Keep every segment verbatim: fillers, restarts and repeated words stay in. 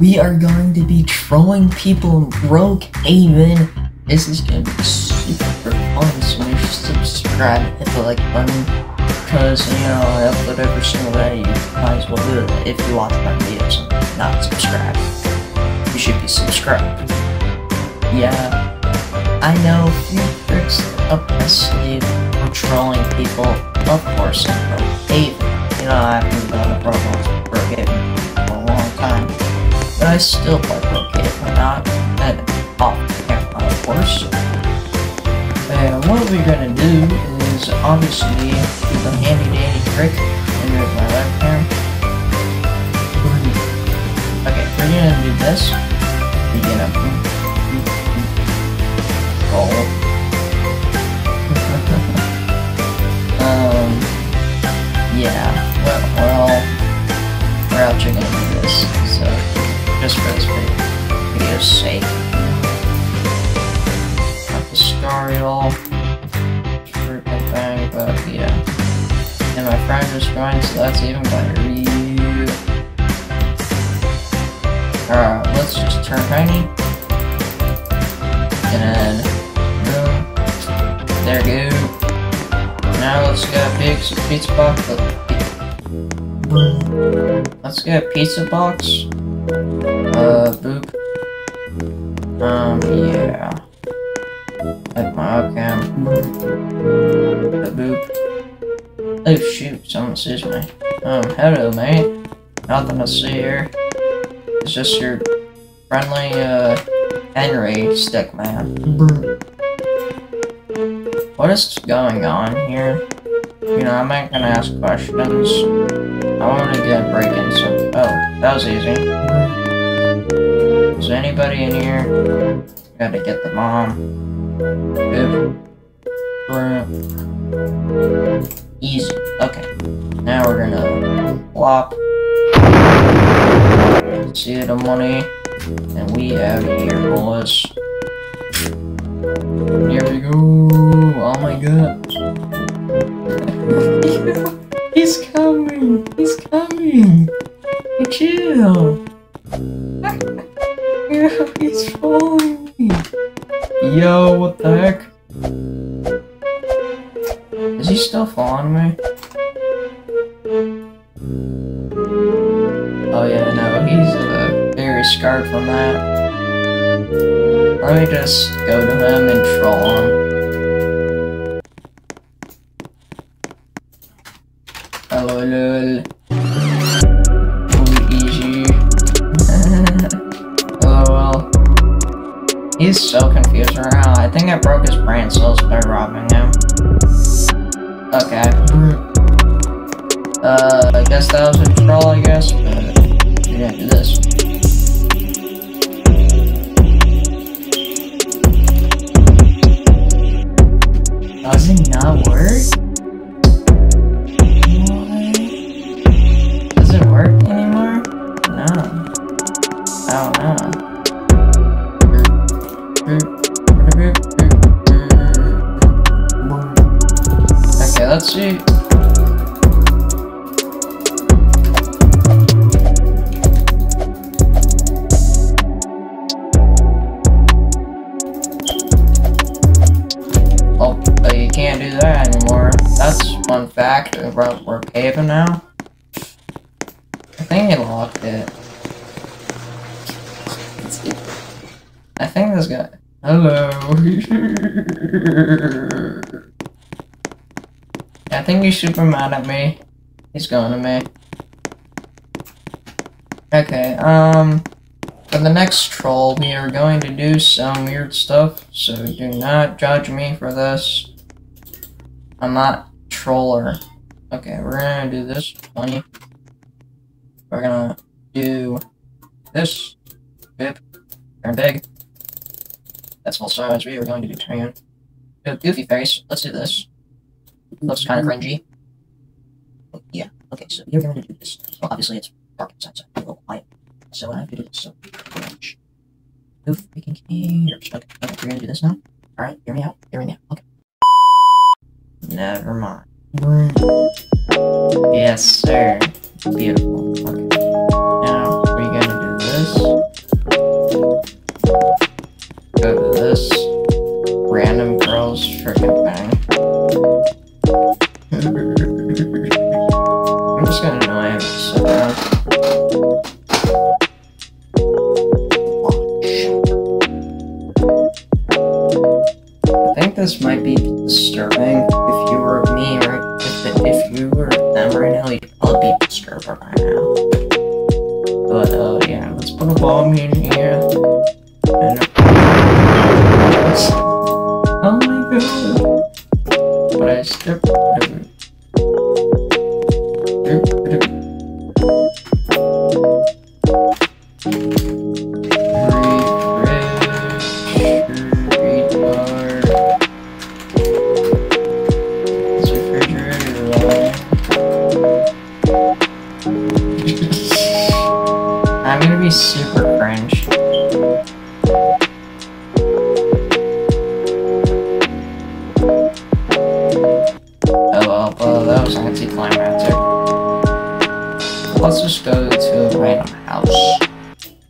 we are going to be trolling people in Brookhaven. This is going to be super fun, so make sure to subscribe, hit the like button, because, you know, I upload every single day. You might as well do it if you watch my videos and not subscribe. You should be subscribed. Yeah, I know a few tricks up my sleeve for trolling people, of course, in Brookhaven. You know, I've been about a Roblox Brookhaven for a long time, but I still play Brookhaven. I'm not that off the camera, of course. And what we're gonna do is obviously the handy dandy trick. And there's my left hand. Okay, we're gonna do this. We're gonna roll. um. Yeah. Well, well, we're actually gonna do this. So just for this video's sake. Not the story at all. Thing, but yeah, and my friend just joined, so that's even better. Alright, let's just turn tiny, and boom, there we go. Now let's get a pizza, pizza box. Let's get a pizza box. Uh, boop. Um, yeah. Like my webcam. A boop. Oh shoot, someone sees me. Um, hello mate. Nothing to see here. It's just your friendly, uh, Henry Stickman. What is going on here? You know, I'm not gonna ask questions. I wanna get a break in, so. Oh, that was easy. Is anybody in here? Gotta get the mom. Easy. Okay. Now we're gonna flop. See the money. And we have here, boys. Here we go. Oh my god. He's coming. He's coming. Chill. Yeah, he's following me. Yo, what the heck? Is he still following me? Oh yeah, no, he's uh, very scarred from that. Let me just go to him and troll him. Hello, hello. He's so confused right now. I think I broke his brain cells by robbing him. Okay. Uh, I guess that was a troll, I guess, but we didn't do this. Does it not work? What? Does it work anymore? No. I don't know. Okay, let's see. Oh, but you can't do that anymore. That's one fact about Brookhaven now. I think it locked it. I think this guy. Hello. I think he's super mad at me. He's going to me. Okay, um. For the next troll, we are going to do some weird stuff, so do not judge me for this. I'm not a troller. Okay, we're gonna do this. Funny. We're gonna do this. Bip. Turn big. That's also as we were going to do turn. We have goofy face. Let's do this. Looks kind of cringy. Oh, yeah. Okay, so you're going to do this. Well, obviously it's dark inside, so it's a little quiet. So I have to do this. So cringe. Goof freaking cares. Okay, okay, we're going to do this now. All right, hear me out. Hear me out. Okay. Never mind. Yes, sir. Beautiful. Okay. Now we're going to do this. Go to this random girl's frickin' thing. I'm just gonna know I have it set up. Watch. I think this might be disturbing if you were me, or if, it, if you were them right now, you'd probably be disturbed right now. But, uh, yeah, let's put a bomb in here. And oh my god! But I stepped over. I'm gonna be super cringe. Oh, well, that was anticlimactic. Let's just go to a random house.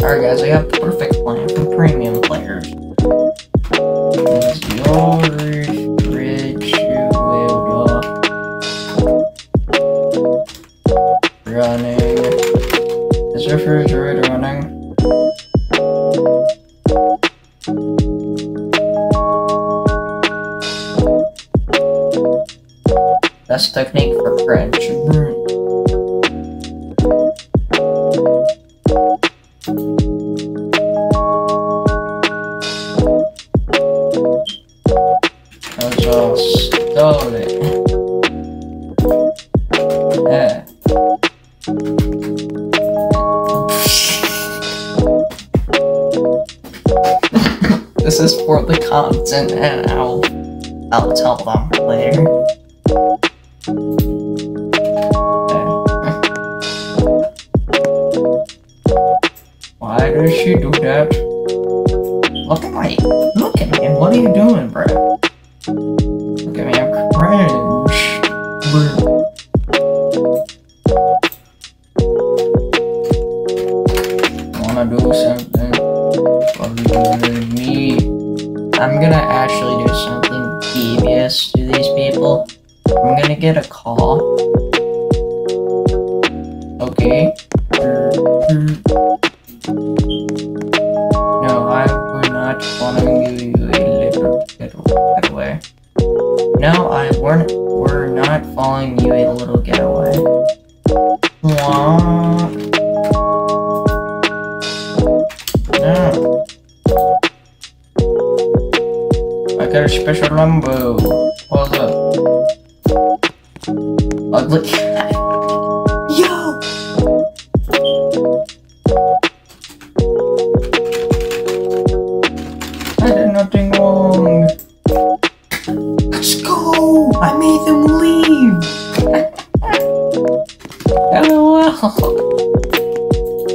Alright, guys, I have the perfect plan for premium players. This is yours. Refrigerator running. Best technique for fridge. I just stole it. Yeah. This is for the content, and I'll, I'll tell them later. Okay. Why does she do that? Look at me. Look at me. What are you doing, bro? Look at me. I'm cringe. Bro. I'm gonna actually do something devious to these people. I'm gonna get a call. Okay. No, I would not want to give you a liver getaway. No, I weren't. We're not following you a little getaway. No. I got a special Rumbo. What's up? Ugly. Yo! I did nothing wrong. Let's go! I made them leave! LOL!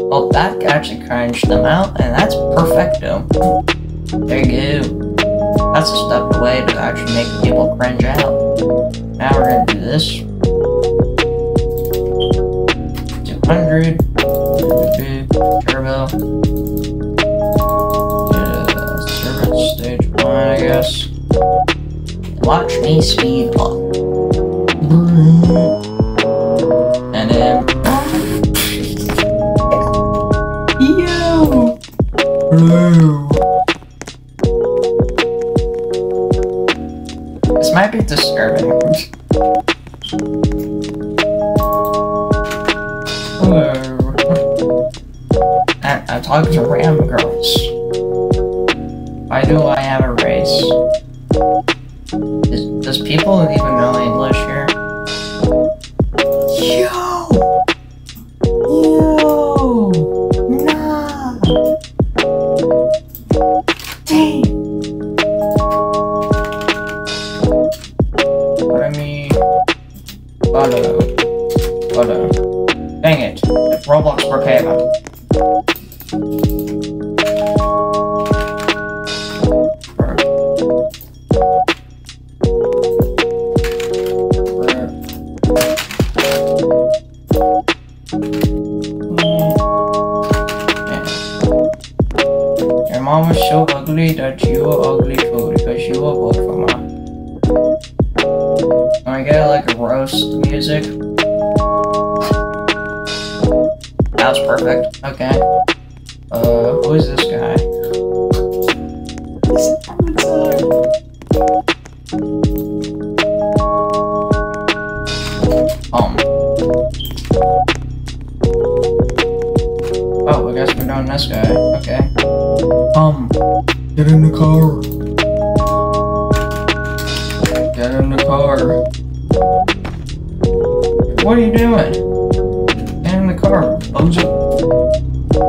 Well, that actually crunched them out, and that's perfecto. There you go. That's a step away to actually make people cringe out. Now we're gonna do this. two hundred. Turbo. Yeah, service stage one, I guess. Watch me speed up. And then. Yo! Hello! This might be disturbing. Hello. I, I talk to random girls. Why do I have a race? Is, does people even know English here? Yo! Yo! Nah! Dang! Oh no. Oh no. Dang it. It's Roblox Brookhaven. Your mom was so ugly that you were ugly too because you were both of mine. Can I get like roast music? That's perfect. Okay. Uh, who is this guy? Um. Oh, I guess we're doing this guy. Okay. Um. Get in the car. Get in the car. What are you doing? Get in the car. Bozo.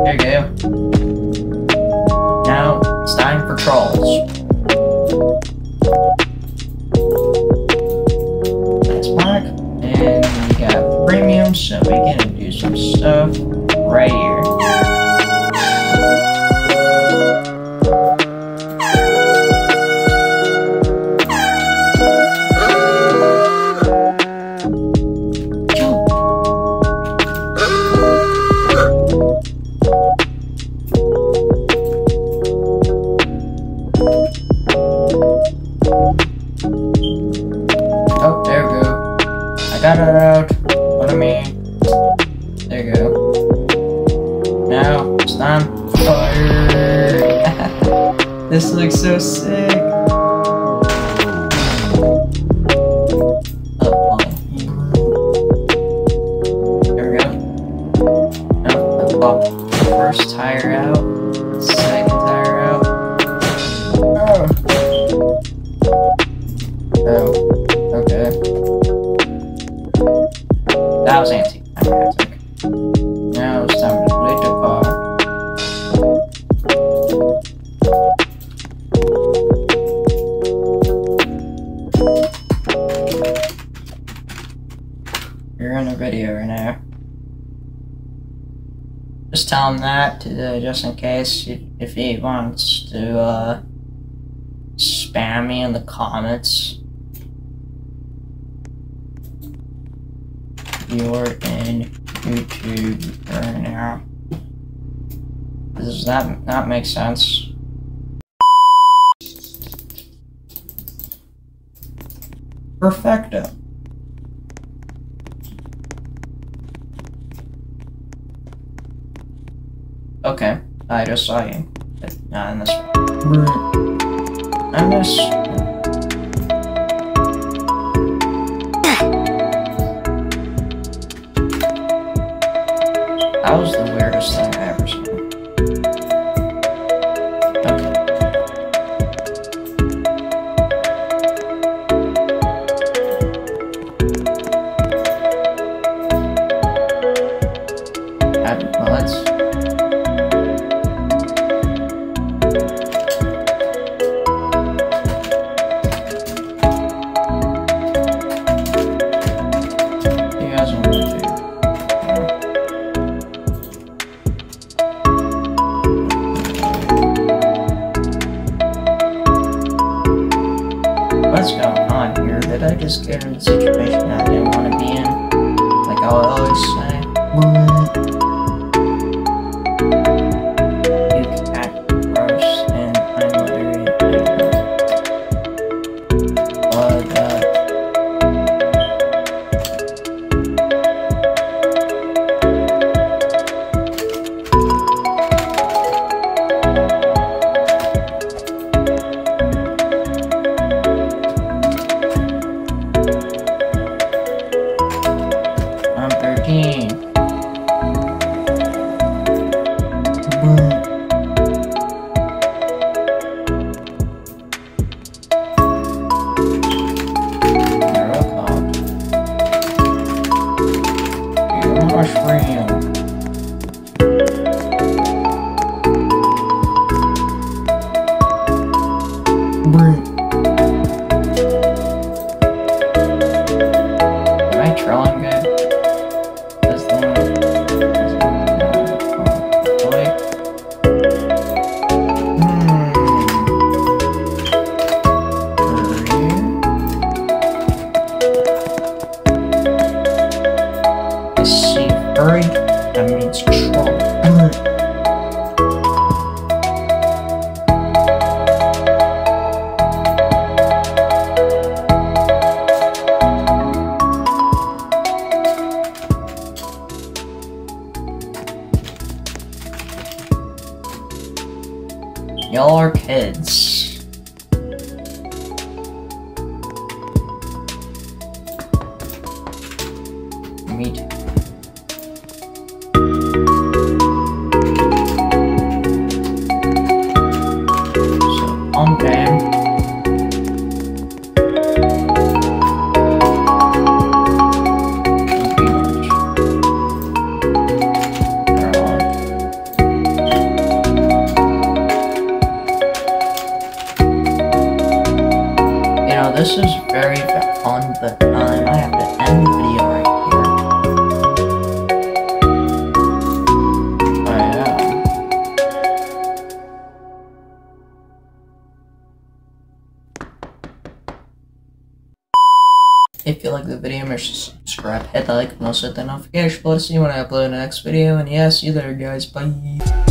There you go. Now, it's time for trolls. That's black. And we got premium, so we can do some stuff right here. Got it out. What do I mean? There you go. Now it's time for fire. This looks so sick. Oh, there we go. Now I pop the first tire out. Second tire out. Oh. Oh. Okay. That was anti-climactic. Now it's time to play the car. You're in a video right now. Just tell him that, to, uh, just in case, if he wants to uh, spam me in the comments. You're in YouTube right now. Does that not make sense? Perfecto. Okay, I just saw you. But not in this one. And this. That was the weirdest thing I ever seen. Okay. I, well, that's... You guys want to do? What's going on here? Did I just get in a situation I didn't want to be in? Like I would always say. What? You can act gross and I'm literally angry. But, uh... That means troll. Y'all are kids. Me too. This is very fun, but uh, I might have to end the video right here. I know. If you like the video, make sure to subscribe, hit the like, and also hit the notification bell to see when I upload the next video. And yeah, see you there, guys. Bye.